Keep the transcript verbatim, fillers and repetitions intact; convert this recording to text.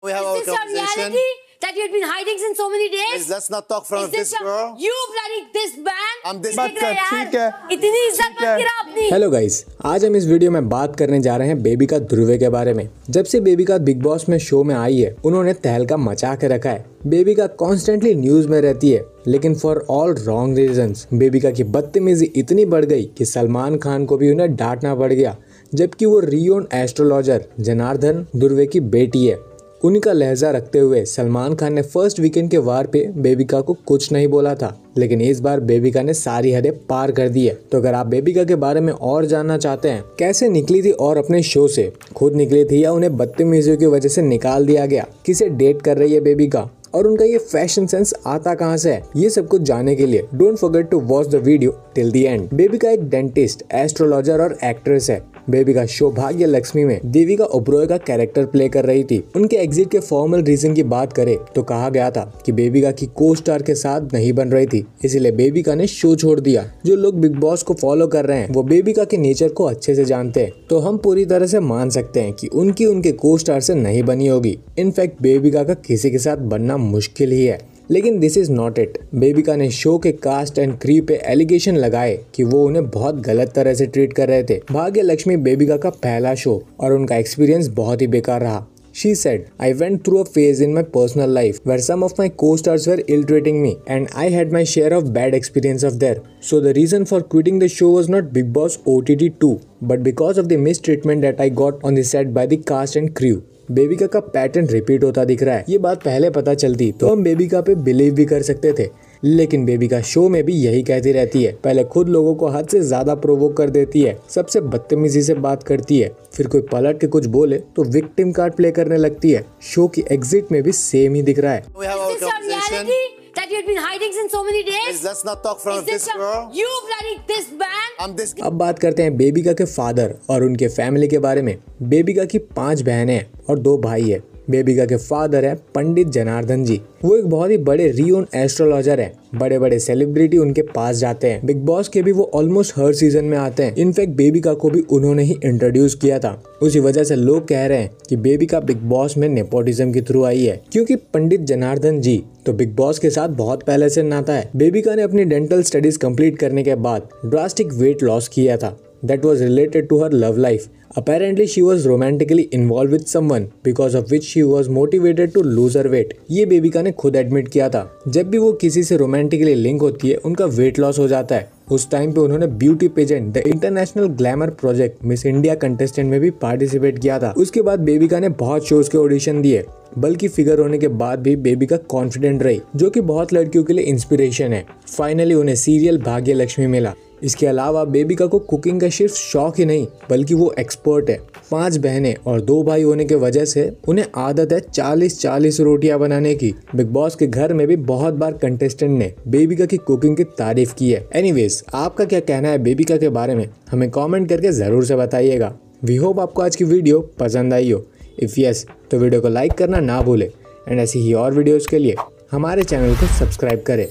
We have is this our reality that you've been hiding since so many days? Let's not talk from this, this girl. You bloody this man. I'm this man. ठीक है. इतनी इज्जत मत गिरा अपनी. Hello guys, आज हम इस वीडियो में बात करने जा रहे हैं बेबिका ध्रुव के बारे में। जब से बेबिका बिग बॉस में शो में आई है, उन्होंने तहलका मचा के रखा है। बेबिका कॉन्स्टेंटली न्यूज में रहती है, लेकिन for all wrong reasons. Bebika की बदतमीजी इतनी बढ़ गई कि सलमान खान को भी उन्हें डांटना पड़ गया, जबकि वो रियोन एस्ट्रोलॉजर जनार्दन ध्रुव की बेटी है। उनका लहजा रखते हुए सलमान खान ने फर्स्ट वीकेंड के वार पे बेबिका को कुछ नहीं बोला था, लेकिन इस बार बेबिका ने सारी हदें पार कर दी है। तो अगर आप बेबिका के बारे में और जानना चाहते हैं, कैसे निकली थी और अपने शो से खुद निकली थी या उन्हें बदतमीजी की वजह से निकाल दिया गया, किसे डेट कर रही है बेबिका और उनका ये फैशन सेंस आता कहाँ से है, ये सब कुछ जानने के लिए don't forget to watch the video till the end. Bebika एक डेंटिस्ट, एस्ट्रोलॉजर और एक्ट्रेस है। बेबिका शो भाग्य लक्ष्मी में देविका ओब्रॉय का कैरेक्टर प्ले कर रही थी। उनके एग्जिट के फॉर्मल रीजन की बात करें तो कहा गया था कि बेबिका की को स्टार के साथ नहीं बन रही थी, इसीलिए बेबिका ने शो छोड़ दिया। जो लोग बिग बॉस को फॉलो कर रहे हैं वो बेबिका के नेचर को अच्छे से जानते हैं, तो हम पूरी तरह से मान सकते हैं कि उनकी उनके को स्टार से नहीं बनी होगी। इनफैक्ट बेबिका का किसी के साथ बनना मुश्किल ही है, लेकिन this is not it. Bebika ने शो के कास्ट एंड क्रू पे एलिगेशन लगाए कि वो उन्हें बहुत गलत तरह से ट्रीट कर रहे थे। भाग्य लक्ष्मी बेबिका का पहला शो और उनका एक्सपीरियंस बहुत ही बेकार रहा। She said, I went through a phase in my personal life where some of my co-stars were ill-treating me and I had my share of bad experience of there. So the reason for quitting the show was not Big Boss O T T two, but because of the mistreatment that I got on the set by the cast and crew. बेबिका का pattern repeat होता दिख रहा है। ये बात पहले पता चलती तो हम बेबिका पे बिलीव भी कर सकते थे, लेकिन बेबिका शो में भी यही कहती रहती है। पहले खुद लोगों को हद से ज्यादा प्रोवोक कर देती है, सबसे बदतमीजी से बात करती है, फिर कोई पलट के कुछ बोले तो विक्टिम कार्ड प्ले करने लगती है। शो की एग्जिट में भी सेम ही दिख रहा है। That you had been hiding since so many days. Let's not talk from this, this girl. You bloody this man. I'm this. अब बात करते हैं बेबिका के फादर और उनके फैमिली के बारे में। बेबिका की पांच बहनें हैं और दो भाई हैं। बेबिका के फादर है पंडित जनार्दन जी। वो एक बहुत ही बड़े रियोन एस्ट्रोलॉजर हैं। बड़े बड़े सेलिब्रिटी उनके पास जाते हैं। बिग बॉस के भी वो ऑलमोस्ट हर सीजन में आते हैं। इनफैक्ट बेबिका को भी उन्होंने ही इंट्रोड्यूस किया था। उसी वजह से लोग कह रहे हैं कि बेबिका बिग बॉस में नेपोटिज्म के थ्रू आई है, क्योंकि पंडित जनार्दन जी तो बिग बॉस के साथ बहुत पहले से नाता है। बेबिका ने अपनी डेंटल स्टडीज कम्प्लीट करने के बाद ड्रास्टिक वेट लॉस किया था। That was related to her love life. Apparently, she was romantically involved with someone, because of which she was motivated to lose her weight. ये बेबिका ने खुद एडमिट किया था। जब भी वो किसी से रोमांटिकली लिंक होती है, उनका वेट लॉस हो जाता है। उस टाइम पे उन्होंने beauty pageant the international glamour project miss India contestant में भी पार्टिसिपेट किया था। उसके बाद बेबिका ने बहुत शोज के ऑडिशन दिए, बल्कि फिगर होने के बाद भी बेबिका कॉन्फिडेंट रही, जो कि बहुत लड़कियों के लिए इंस्पिरेशन है। फाइनली उन्हें सीरियल भाग्य लक्ष्मी मिला। इसके अलावा बेबिका को कुकिंग का सिर्फ शौक ही नहीं, बल्कि वो एक्सपर्ट है। पांच बहनें और दो भाई होने के वजह से उन्हें आदत है चालीस चालीस रोटियां बनाने की। बिग बॉस के घर में भी बहुत बार कंटेस्टेंट ने बेबिका की कुकिंग की तारीफ की है। एनीवेज, आपका क्या कहना है बेबिका के बारे में, हमें कॉमेंट करके जरूर से बताइएगा। वी होप आपको आज की वीडियो पसंद आई हो। इफ़ यस तो वीडियो को लाइक करना ना भूलें एंड ऐसी ही और वीडियोज़ के लिए हमारे चैनल को सब्सक्राइब करें।